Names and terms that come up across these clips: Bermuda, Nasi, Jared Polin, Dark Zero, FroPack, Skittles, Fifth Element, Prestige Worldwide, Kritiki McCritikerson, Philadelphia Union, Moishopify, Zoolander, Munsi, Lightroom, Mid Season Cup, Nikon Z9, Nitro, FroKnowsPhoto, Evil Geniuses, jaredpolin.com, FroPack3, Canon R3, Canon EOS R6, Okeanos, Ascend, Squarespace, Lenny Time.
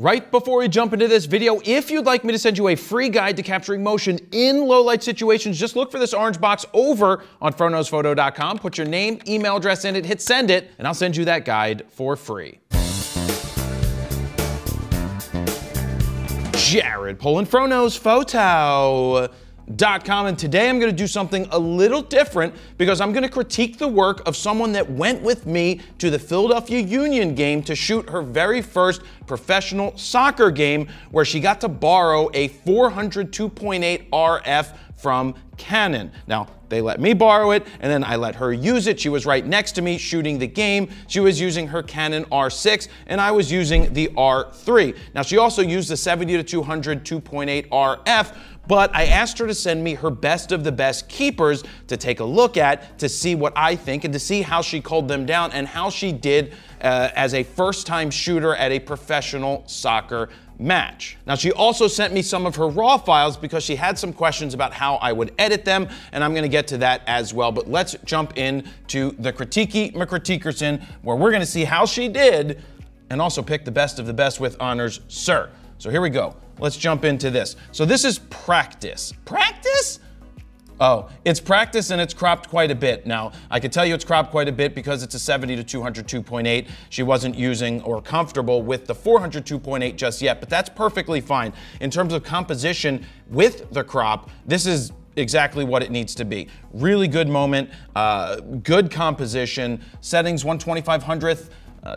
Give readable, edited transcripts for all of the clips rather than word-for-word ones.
Right before we jump into this video, if you'd like me to send you a free guide to capturing motion in low light situations, just look for this orange box over on FroKnowsPhoto.com, put your name, email address in it, hit send it, and I'll send you that guide for free. Jared Polin, FroKnowsPhoto.com, and today I'm going to do something a little different because I'm going to critique the work of someone that went with me to the Philadelphia Union game to shoot her very first professional soccer game, where she got to borrow a 400 2.8 RF from Canon. Now, they let me borrow it, and then I let her use it. She was right next to me shooting the game. She was using her Canon R6, and I was using the R3. Now, she also used the 70-200 2.8 RF, but I asked her to send me her best of the best keepers to take a look at, to see what I think, and to see how she culled them down and how she did as a first-time shooter at a professional soccer match. Now, she also sent me some of her raw files because she had some questions about how I would edit them, and I'm gonna get to that as well. But let's jump in to the Kritiki McCritikerson, where we're gonna see how she did and also pick the best of the best with honors, sir. So here we go. Let's jump into this. So this is practice. Practice? Oh, it's practice, and it's cropped quite a bit. Now, I can tell you it's cropped quite a bit because it's a 70-200 2.8. She wasn't using or comfortable with the 400 2.8 just yet, but that's perfectly fine. In terms of composition with the crop, this is exactly what it needs to be. Really good moment, good composition, settings 1/2500,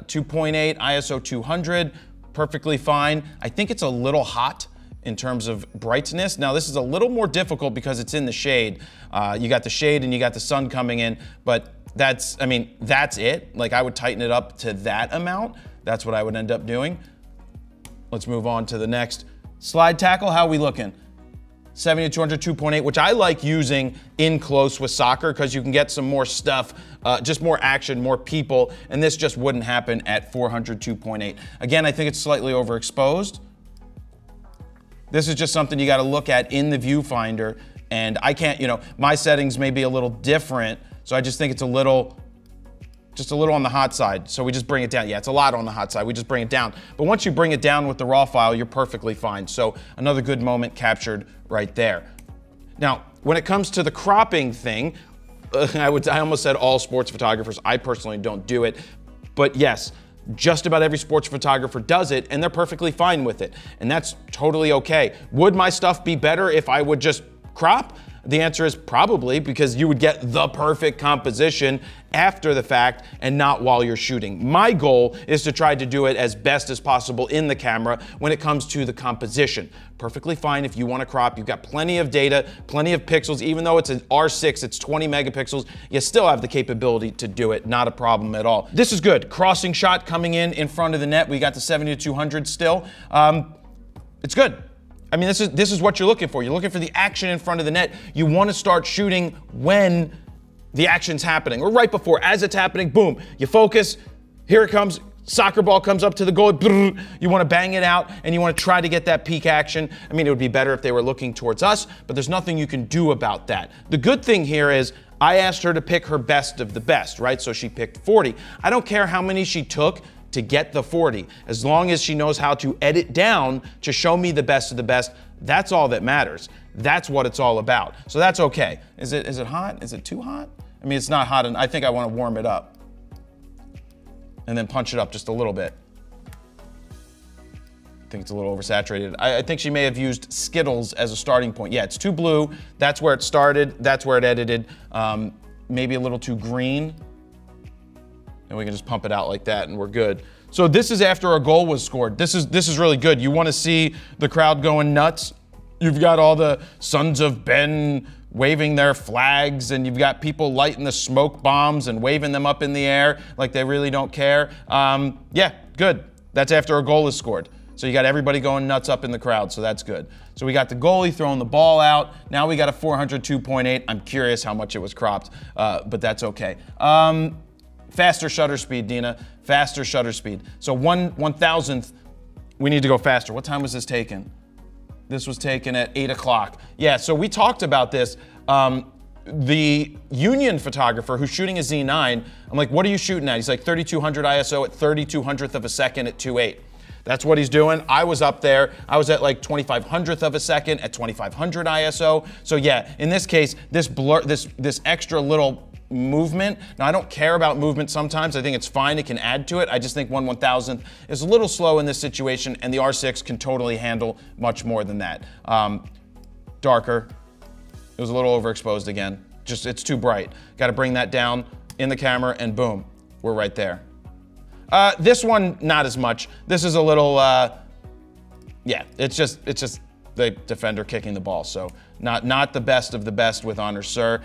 2.8, ISO 200, perfectly fine. I think it's a little hot in terms of brightness. Now, this is a little more difficult because it's in the shade. You got the shade and you got the sun coming in, but that's, I mean, that's it. Like, I would tighten it up to that amount. That's what I would end up doing. Let's move on to the next. Slide tackle, how are we looking? 70-200 2.8, which I like using in close with soccer because you can get some more stuff, just more action, more people, and this just wouldn't happen at 400 2.8. Again, I think it's slightly overexposed. This is just something you got to look at in the viewfinder, and I can't, you know, my settings may be a little different, so I just think it's a little, just a little on the hot side. So we just bring it down. Yeah, it's a lot on the hot side. We just bring it down. But once you bring it down with the raw file, you're perfectly fine. So another good moment captured right there. Now, when it comes to the cropping thing, I almost said all sports photographers. I personally don't do it, but yes, just about every sports photographer does it, and they're perfectly fine with it. And that's totally okay. Would my stuff be better if I would just crop? The answer is probably, because you would get the perfect composition after the fact and not while you're shooting. My goal is to try to do it as best as possible in the camera when it comes to the composition. Perfectly fine if you want to crop. You've got plenty of data, plenty of pixels. Even though it's an R6, it's 20 megapixels, you still have the capability to do it. Not a problem at all. This is good. Crossing shot coming in front of the net. We got the 70-200 still. It's good. I mean, this is what you're looking for. You're looking for the action in front of the net. You want to start shooting when the action's happening, or right before, as it's happening, boom, you focus, here it comes, soccer ball comes up to the goal, you want to bang it out, and you want to try to get that peak action. I mean, it would be better if they were looking towards us, but there's nothing you can do about that. The good thing here is I asked her to pick her best of the best, right? So she picked 40. I don't care how many she took to get the 40. As long as she knows how to edit down to show me the best of the best, that's all that matters. That's what it's all about. So that's okay. Is it hot? Is it too hot? I mean, it's not hot, and I think I want to warm it up and then punch it up just a little bit. I think it's a little oversaturated. I think she may have used Skittles as a starting point. Yeah, it's too blue. That's where it started. That's where it edited. Maybe a little too green. And we can just pump it out like that, and we're good. So this is after a goal was scored. This is really good. You want to see the crowd going nuts. You've got all the sons of Ben waving their flags, and you've got people lighting the smoke bombs and waving them up in the air like they really don't care. Yeah, good. That's after a goal is scored. So you got everybody going nuts up in the crowd, so that's good. So we got the goalie throwing the ball out. Now we got a 400 2.8. I'm curious how much it was cropped, but that's okay. Faster shutter speed, Dina. Faster shutter speed. So 1/1000th, we need to go faster. What time was this taken? This was taken at 8 o'clock. Yeah, so we talked about this. The Union photographer who's shooting a Z9, I'm like, what are you shooting at? He's like, 3200 ISO at 3200th of a second at 2.8. That's what he's doing. I was up there. I was at like 2500th of a second at 2500 ISO. So yeah, in this case, this blur, this extra little movement. Now, I don't care about movement sometimes. I think it's fine. It can add to it. I just think 1/1000th is a little slow in this situation, and the R6 can totally handle much more than that. Darker. It was a little overexposed again. Just, it's too bright. Got to bring that down in the camera, and boom, we're right there. This one, not as much. This is a little, yeah, it's just the defender kicking the ball. So not the best of the best with honor, sir.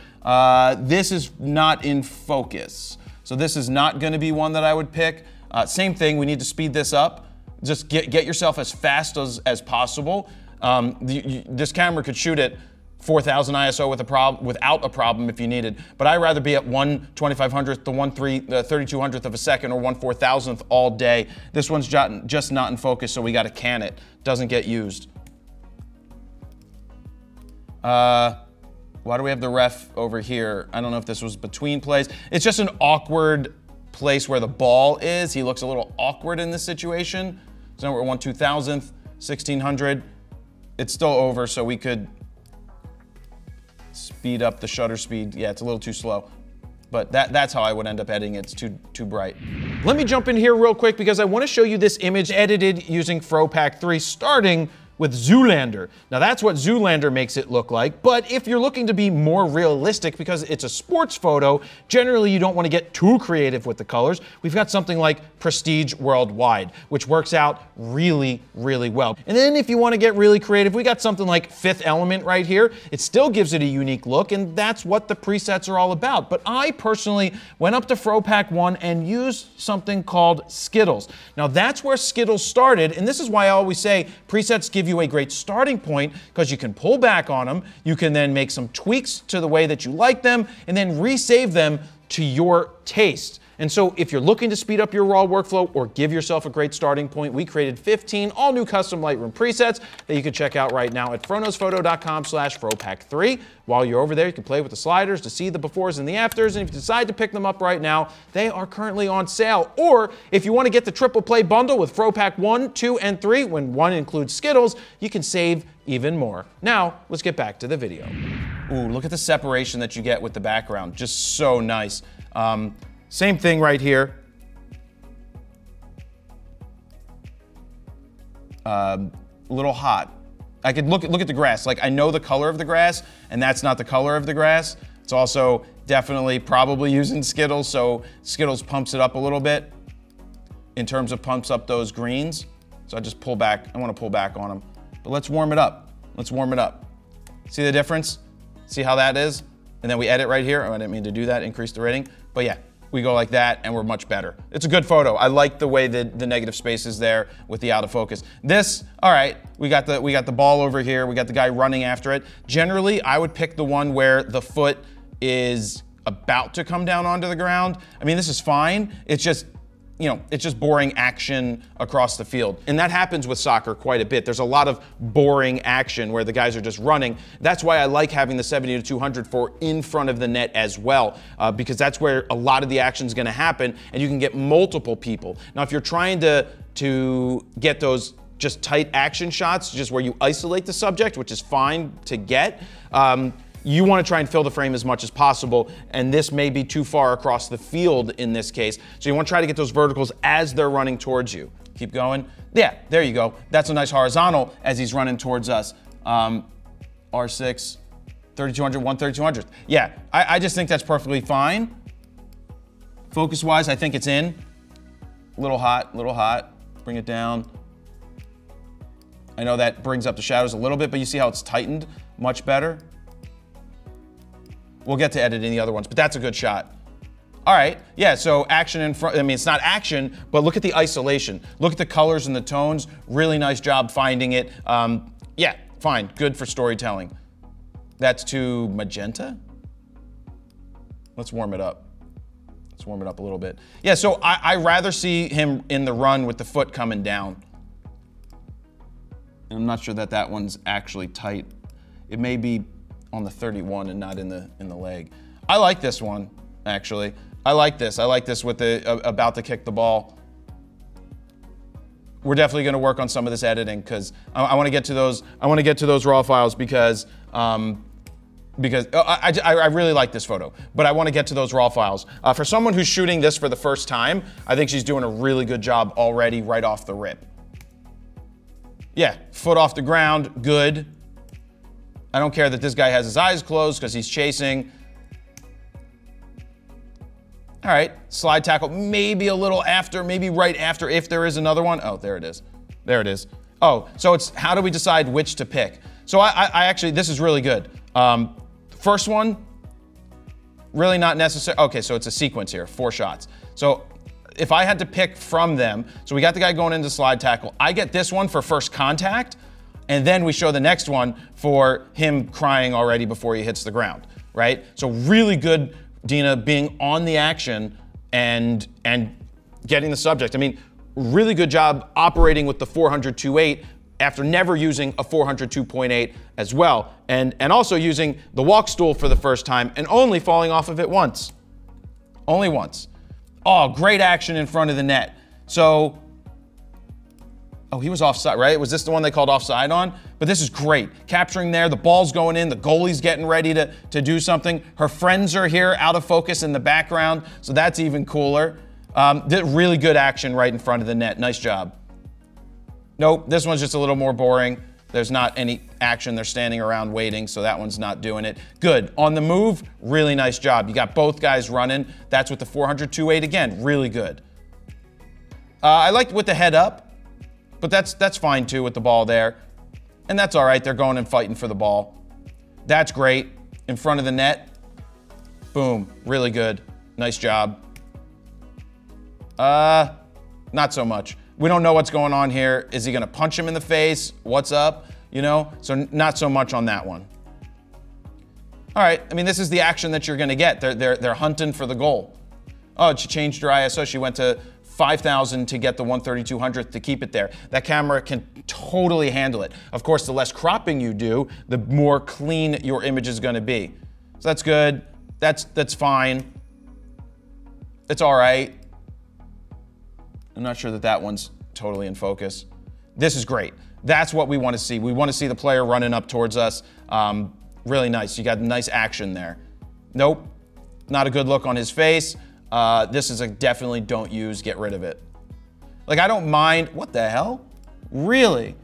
This is not in focus. So this is not going to be one that I would pick. Same thing, we need to speed this up. Just get yourself as fast as possible. This camera could shoot at 4000 ISO with a without a problem if you needed, but I'd rather be at 1/2500th to 1/3200th of a second or 1/4000th all day. This one's just not in focus, so we got to can it. Doesn't get used. Why do we have the ref over here? I don't know if this was between plays. It's just an awkward place where the ball is. He looks a little awkward in this situation. So now we're 1/2000th, 1600. It's still over, so we could speed up the shutter speed. Yeah, it's a little too slow. But that's how I would end up editing it. It's too bright. Let me jump in here real quick because I want to show you this image edited using FroPack3, starting with Zoolander. Now that's what Zoolander makes it look like, but if you're looking to be more realistic because it's a sports photo, generally you don't want to get too creative with the colors. We've got something like Prestige Worldwide, which works out really, really well. And then if you want to get really creative, we got something like Fifth Element right here. It still gives it a unique look, and that's what the presets are all about. But I personally went up to FroPack1 and used something called Skittles. Now that's where Skittles started, and this is why I always say presets give you a great starting point because you can pull back on them, you can then make some tweaks to the way that you like them, and then resave them to your taste. And so if you're looking to speed up your raw workflow or give yourself a great starting point, we created 15 all new custom Lightroom presets that you can check out right now at FroKnowsPhoto.com/FroPack3. While you're over there, you can play with the sliders to see the befores and the afters. And if you decide to pick them up right now, they are currently on sale. Or if you want to get the triple play bundle with FroPack 1, 2, and 3, when one includes Skittles, you can save even more. Now, let's get back to the video. Ooh, look at the separation that you get with the background. Just so nice. Same thing right here. A little hot. I could look at the grass. Like, I know the color of the grass, and that's not the color of the grass. It's also definitely probably using Skittles, so Skittles pumps it up a little bit in terms of pumps up those greens. So I just pull back. I want to pull back on them. But let's warm it up. Let's warm it up. See the difference? See how that is? And then we edit right here. Oh, I didn't mean to do that. Increase the rating. But yeah. We go like that, and we're much better. It's a good photo. I like the way the negative space is there with the out of focus. This, all right, we got the ball over here. We got the guy running after it. Generally, I would pick the one where the foot is about to come down onto the ground. I mean, this is fine. It's just, you know, it's just boring action across the field. And that happens with soccer quite a bit. There's a lot of boring action where the guys are just running. That's why I like having the 70-200 for in front of the net as well, because that's where a lot of the action's gonna happen and you can get multiple people. Now, if you're trying to get those just tight action shots, just where you isolate the subject, which is fine to get, you want to try and fill the frame as much as possible, and this may be too far across the field in this case. So you want to try to get those verticals as they're running towards you. Keep going. Yeah, there you go. That's a nice horizontal as he's running towards us. R6, 3200, 1/3200. Yeah, I just think that's perfectly fine. Focus-wise, I think it's in. A little hot. Bring it down. I know that brings up the shadows a little bit, but you see how it's tightened? Much better. We'll get to editing the other ones, but that's a good shot. All right, yeah, so action in front, I mean, it's not action, but look at the isolation. Look at the colors and the tones. Really nice job finding it. Yeah, fine, good for storytelling. That's too magenta? Let's warm it up. Let's warm it up a little bit. Yeah, so I rather see him in the run with the foot coming down. And I'm not sure that that one's actually tight. It may be on the 31 and not in the leg. I like this one, actually. I like this with the about to kick the ball. we're definitely going to work on some of this editing because I want to get to those. I want to get to those raw files because I really like this photo, but I want to get to those raw files. For someone who's shooting this for the first time, I think she's doing a really good job already right off the rip. Yeah, foot off the ground, good. I don't care that this guy has his eyes closed because he's chasing. All right, slide tackle, maybe a little after, maybe right after if there is another one. Oh, there it is. There it is. Oh, so it's how do we decide which to pick? So I actually, this is really good. First one, really not necessary. Okay, so it's a sequence here, 4 shots. So if I had to pick from them, so we got the guy going into slide tackle. I get this one for first contact, and then we show the next one for him crying already before he hits the ground, right? So really good, Dina, being on the action and getting the subject. I mean, really good job operating with the 400 2.8. After never using a 400 2.8 as well, and also using the walk stool for the first time and only falling off of it once. Only once. Oh, great action in front of the net. So, oh, he was offside, right? Was this the one they called offside on? But this is great. Capturing there, the ball's going in, the goalie's getting ready to do something. Her friends are here, out of focus in the background, so that's even cooler. Really good action right in front of the net. Nice job. Nope, this one's just a little more boring. There's not any action. They're standing around waiting, so that one's not doing it. Good. On the move, really nice job. You got both guys running. That's with the 400 2.8 again. Really good. I liked with the head up, but that's fine too with the ball there. And that's all right. They're going and fighting for the ball. That's great. In front of the net. Boom. Really good. Nice job. Not so much. We don't know what's going on here. Is he gonna punch him in the face? What's up? You know, so not so much on that one. All right, I mean, this is the action that you're gonna get. They're hunting for the goal. Oh, she changed her ISO. She went to 5,000 to get the 1/3200th to keep it there. That camera can totally handle it. Of course, the less cropping you do, the more clean your image is gonna be. So that's good, that's fine. It's all right. I'm not sure that that one's totally in focus. This is great. That's what we want to see. We want to see the player running up towards us. Really nice. You got nice action there. Nope. Not a good look on his face. This is a definitely don't use, get rid of it. Like, I don't mind. What the hell? Really?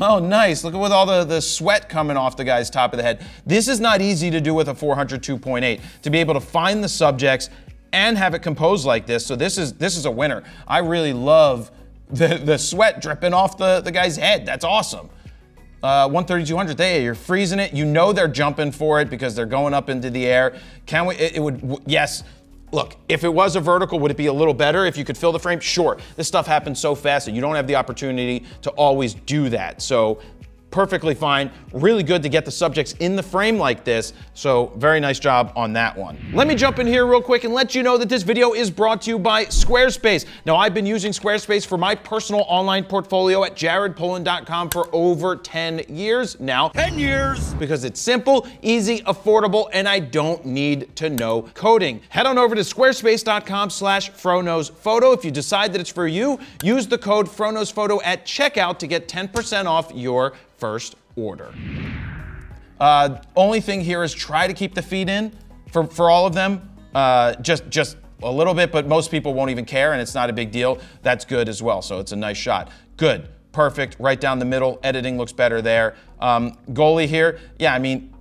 Oh, nice. Look at with all the sweat coming off the guy's top of the head. This is not easy to do with a 400 2.8, to be able to find the subjects and have it composed like this, so this is a winner. I really love the sweat dripping off the guy's head. That's awesome. 1/3200th, hey, you're freezing it. You know they're jumping for it because they're going up into the air. Can we, it would, yes. Look, if it was a vertical, would it be a little better if you could fill the frame? Sure. This stuff happens so fast that you don't have the opportunity to always do that. So perfectly fine. Really good to get the subjects in the frame like this, so very nice job on that one. Let me jump in here real quick and let you know that this video is brought to you by Squarespace. Now, I've been using Squarespace for my personal online portfolio at jaredpolin.com for over 10 years now. 10 years! Because it's simple, easy, affordable, and I don't need to know coding. Head on over to squarespace.com/FroKnowsPhoto. If you decide that it's for you, use the code FroKnowsPhoto at checkout to get 10% off your first order. Only thing here is try to keep the feet in for all of them, just a little bit, but most people won't even care and it's not a big deal. That's good as well, so it's a nice shot. Good, perfect, right down the middle. Editing looks better there. Goalie here, yeah, I mean,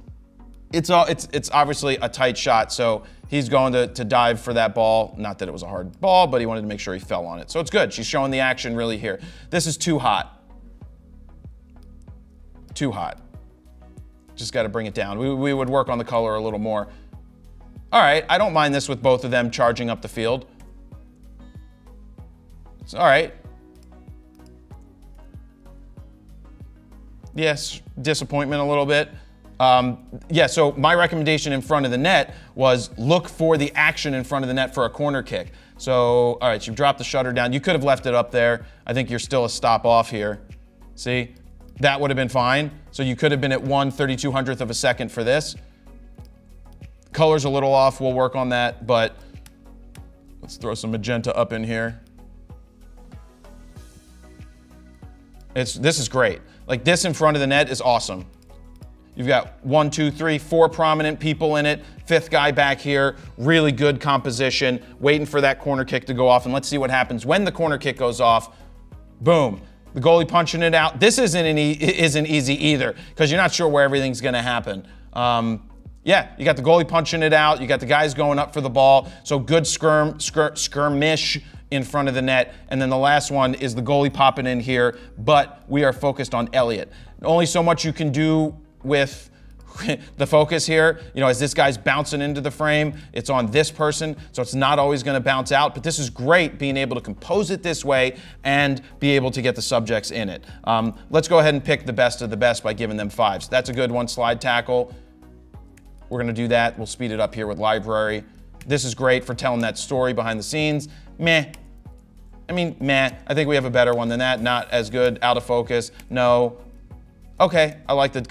it's obviously a tight shot, so he's going to dive for that ball. Not that it was a hard ball, but he wanted to make sure he fell on it. So it's good, she's showing the action really here. This is too hot. Too hot. Just got to bring it down. We would work on the color a little more. All right, I don't mind this with both of them charging up the field. It's all right. Yes, disappointment a little bit. Yeah, so my recommendation in front of the net was look for the action in front of the net for a corner kick. So, all right, you've dropped the shutter down. You could have left it up there. I think you're still a stop off here. See? That would have been fine. So you could have been at 1/3200th of a second for this. Color's a little off, we'll work on that, but let's throw some magenta up in here. This is great. Like this in front of the net is awesome. You've got 1, 2, 3, 4 prominent people in it. Fifth guy back here, really good composition, waiting for that corner kick to go off. And let's see what happens when the corner kick goes off. Boom, the goalie punching it out. This isn't easy either because you're not sure where everything's gonna happen. Yeah, you got the goalie punching it out. You got the guys going up for the ball. So good skirmish in front of the net. And then the last one is the goalie popping in here, but we are focused on Elliott. Only so much you can do with the focus here, you know, as this guy's bouncing into the frame, it's on this person, so it's not always going to bounce out, but this is great being able to compose it this way and be able to get the subjects in it. Let's go ahead and pick the best of the best by giving them 5s. That's a good one, slide tackle. We're going to do that. We'll speed it up here with library. This is great for telling that story behind the scenes. Meh. I mean, meh. I think we have a better one than that. Not as good, out of focus, no. Okay, I like the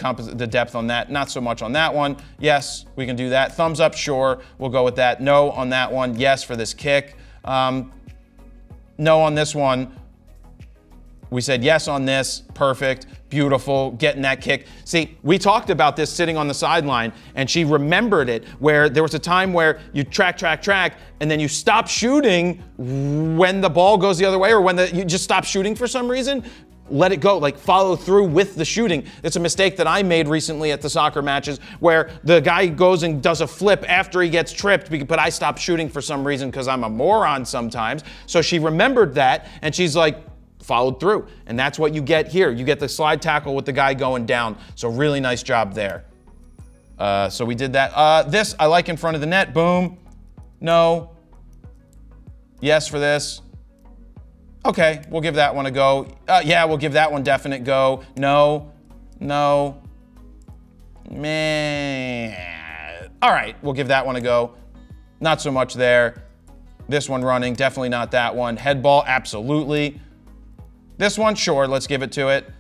depth on that. Not so much on that one. Yes, we can do that. Thumbs up, sure, we'll go with that. No on that one, yes for this kick. No on this one. We said yes on this, perfect, beautiful, getting that kick. See, we talked about this sitting on the sideline and she remembered it where there was a time where you track, and then you stop shooting when the ball goes the other way or when you just stop shooting for some reason. Let it go, like follow through with the shooting. It's a mistake that I made recently at the soccer matches where the guy goes and does a flip after he gets tripped, but I stopped shooting for some reason because I'm a moron sometimes. So she remembered that and she's like, followed through. And that's what you get here. You get the slide tackle with the guy going down. So really nice job there. So we did that. This I like in front of the net, boom. No, yes for this. Okay, we'll give that one a go. Yeah, we'll give that one definite go. No, no, meh. All right, we'll give that one a go. Not so much there. This one running, definitely not that one. Head ball, absolutely. This one, sure, let's give it to it.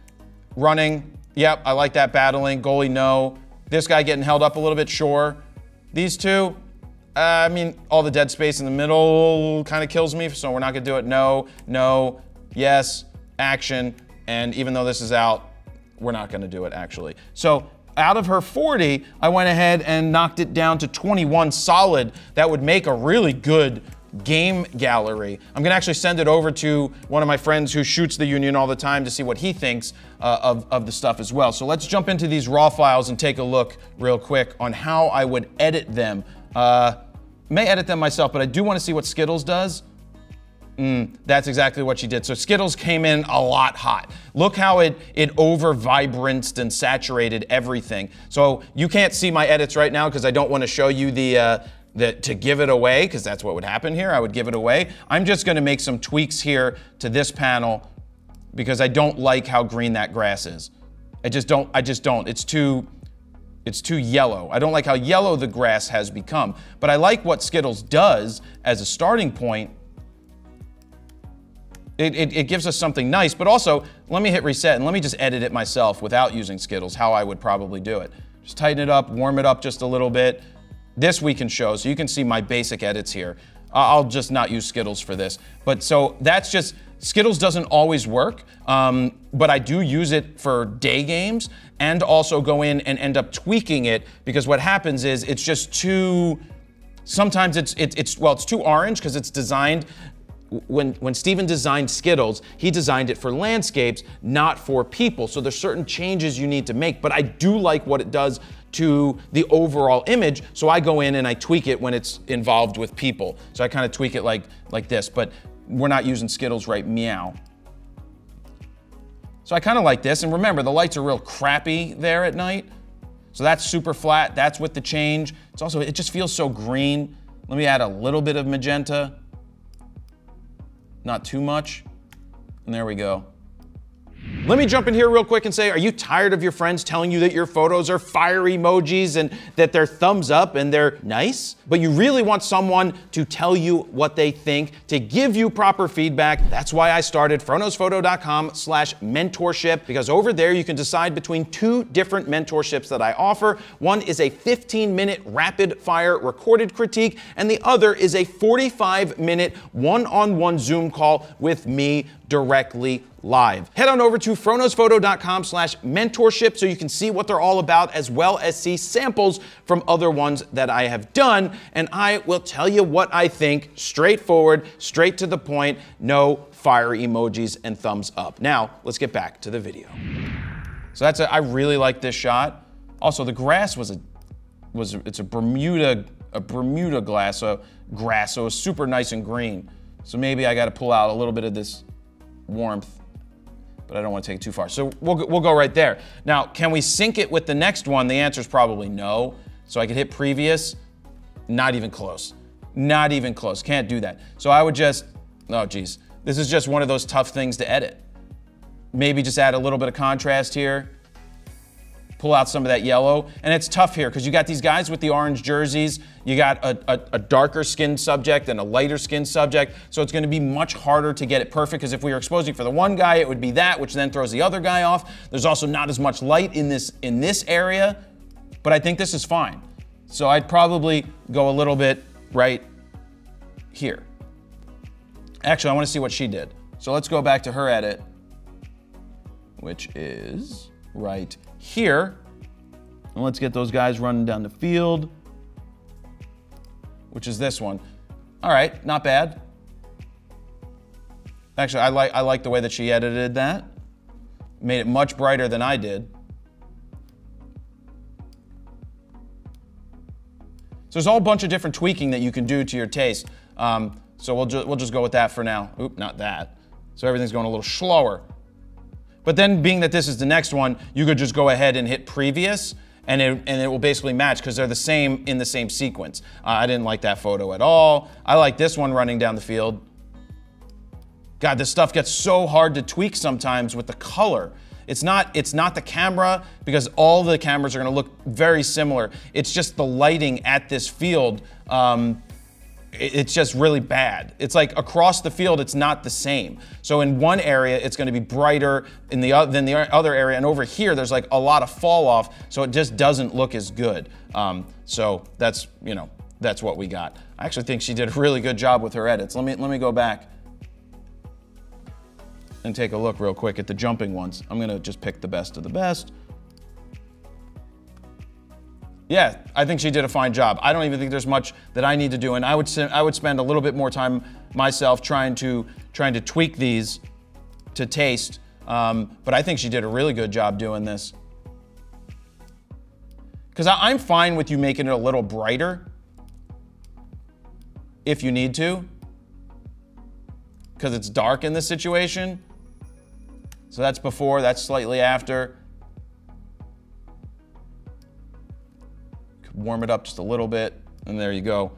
Running, yep, I like that battling. Goalie, no. This guy getting held up a little bit, sure. These two, I mean, all the dead space in the middle kind of kills me, so we're not gonna do it. No, no, yes, action. And even though this is out, we're not gonna do it actually. So out of her 40, I went ahead and knocked it down to 21 solid. That would make a really good game gallery. I'm gonna actually send it over to one of my friends who shoots the Union all the time to see what he thinks of the stuff as well. So let's jump into these raw files and take a look real quick on how I would edit them. May edit them myself, but I do want to see what Skittles does. That's exactly what she did. So Skittles came in a lot hot. Look how it over-vibranced and saturated everything. So you can't see my edits right now because I don't want to show you to give it away, because that's what would happen here. I would give it away. I'm just going to make some tweaks here to this panel because I don't like how green that grass is. I just don't. It's too yellow. I don't like how yellow the grass has become, but I like what Skittles does as a starting point. It gives us something nice, but also let me hit reset and let me just edit it myself without using Skittles, how I would probably do it. Just tighten it up, warm it up just a little bit. This we can show, so you can see my basic edits here. I'll just not use Skittles for this. But so that's just, Skittles doesn't always work, but I do use it for day games and also go in and end up tweaking it because what happens is it's just too, sometimes it's too orange because it's designed, when Steven designed Skittles, he designed it for landscapes, not for people. So there's certain changes you need to make, but I do like what it does to the overall image, so I go in and I tweak it when it's involved with people. So I kind of tweak it like this, but we're not using Skittles right meow. So I kind of like this, and remember, the lights are real crappy there at night. So that's super flat, that's with the change. It's also, it just feels so green. Let me add a little bit of magenta. Not too much, and there we go. Let me jump in here real quick and say, are you tired of your friends telling you that your photos are fire emojis and that they're thumbs up and they're nice? But you really want someone to tell you what they think, to give you proper feedback. That's why I started FroKnowsPhoto.com/mentorship, because over there you can decide between 2 different mentorships that I offer. One is a 15-minute rapid fire recorded critique, and the other is a 45-minute one-on-one Zoom call with me directly live. Head on over to FroKnowsPhoto.com/mentorship so you can see what they're all about, as well as see samples from other ones that I have done. And I will tell you what I think, straightforward, straight to the point, no fire emojis and thumbs up. Now, let's get back to the video. So that's I really like this shot. Also, the grass it's a Bermuda grass, so it's super nice and green. So maybe I got to pull out a little bit of this warmth, but I don't want to take it too far. So we'll go right there. Now, can we sync it with the next one? The answer is probably no. So I could hit previous. Not even close. Not even close. Can't do that. So I would just, oh geez, this is just one of those tough things to edit. Maybe just add a little bit of contrast here. Pull out some of that yellow. And it's tough here because you got these guys with the orange jerseys. You got a darker skinned subject and a lighter skinned subject. So it's going to be much harder to get it perfect, because if we were exposing for the one guy, it would be that, which then throws the other guy off. There's also not as much light in this area, but I think this is fine. So I'd probably go a little bit right here. Actually, I want to see what she did. So let's go back to her edit, which is right here. And let's get those guys running down the field, which is this one. All right, not bad. Actually, I like the way that she edited that. Made it much brighter than I did. So there's a whole bunch of different tweaking that you can do to your taste. So we'll just go with that for now. Oop, not that. So everything's going a little slower. But then, being that this is the next one, you could just go ahead and hit previous, and it will basically match because they're the same in the same sequence. I didn't like that photo at all. I like this one running down the field. God, this stuff gets so hard to tweak sometimes with the color. It's not the camera, because all the cameras are going to look very similar. It's just the lighting at this field. It's just really bad. It's like across the field, it's not the same. So in one area, it's going to be brighter than the other area. And over here, there's like a lot of fall off. So it just doesn't look as good. So that's, you know, that's what we got. I actually think she did a really good job with her edits. Let me go back and take a look real quick at the jumping ones. I'm going to just pick the best of the best. Yeah, I think she did a fine job. I don't even think there's much that I need to do, and I would spend a little bit more time myself trying to tweak these to taste. But I think she did a really good job doing this. Because I'm fine with you making it a little brighter if you need to, because it's dark in this situation. So that's before, that's slightly after. Warm it up just a little bit, and there you go.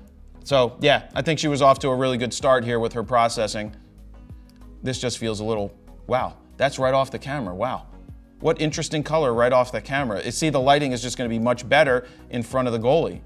So yeah, I think she was off to a really good start here with her processing. This just feels a little, wow, that's right off the camera, wow. What interesting color right off the camera. See, the lighting is just gonna be much better in front of the goalie.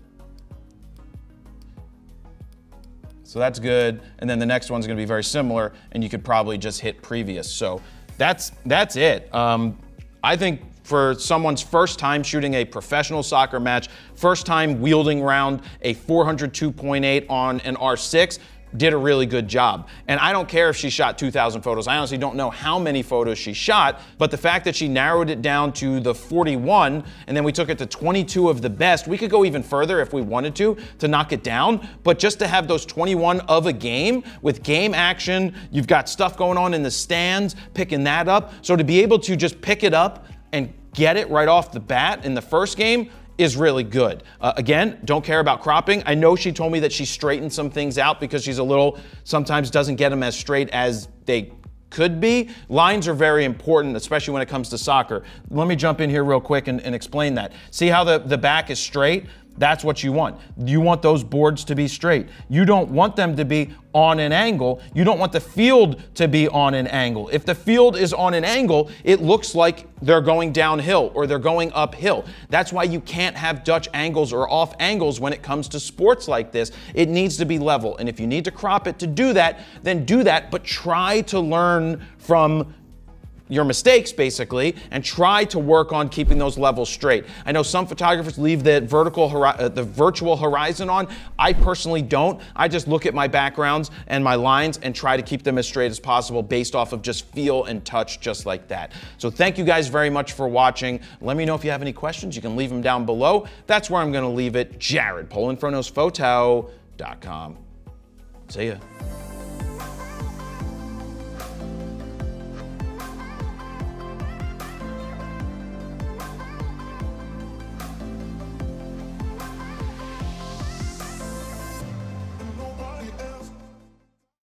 So that's good, and then the next one's gonna be very similar, and you could probably just hit previous. So that's it. I think for someone's first time shooting a professional soccer match, first time wielding around a 402.8 on an R6, did a really good job. And I don't care if she shot 2,000 photos. I honestly don't know how many photos she shot, but the fact that she narrowed it down to the 41, and then we took it to 22 of the best, we could go even further if we wanted to knock it down, but just to have those 21 of a game with game action, you've got stuff going on in the stands, picking that up. So to be able to just pick it up and get it right off the bat in the first game is really good. Again, don't care about cropping. I know she told me that she straightened some things out because she's a little, sometimes doesn't get them as straight as they could be. Lines are very important, especially when it comes to soccer. Let me jump in here real quick and explain that. See how the back is straight? That's what you want. You want those boards to be straight. You don't want them to be on an angle. You don't want the field to be on an angle. If the field is on an angle, it looks like they're going downhill or they're going uphill. That's why you can't have Dutch angles or off angles when it comes to sports like this. It needs to be level. And if you need to crop it to do that, then do that, but try to learn from your mistakes, basically, and try to work on keeping those levels straight. I know some photographers leave the virtual horizon on. I personally don't. I just look at my backgrounds and my lines and try to keep them as straight as possible based off of just feel and touch, just like that. So thank you guys very much for watching. Let me know if you have any questions. You can leave them down below. That's where I'm gonna leave it. Jared Polin, FroKnowsPhoto.com. See ya.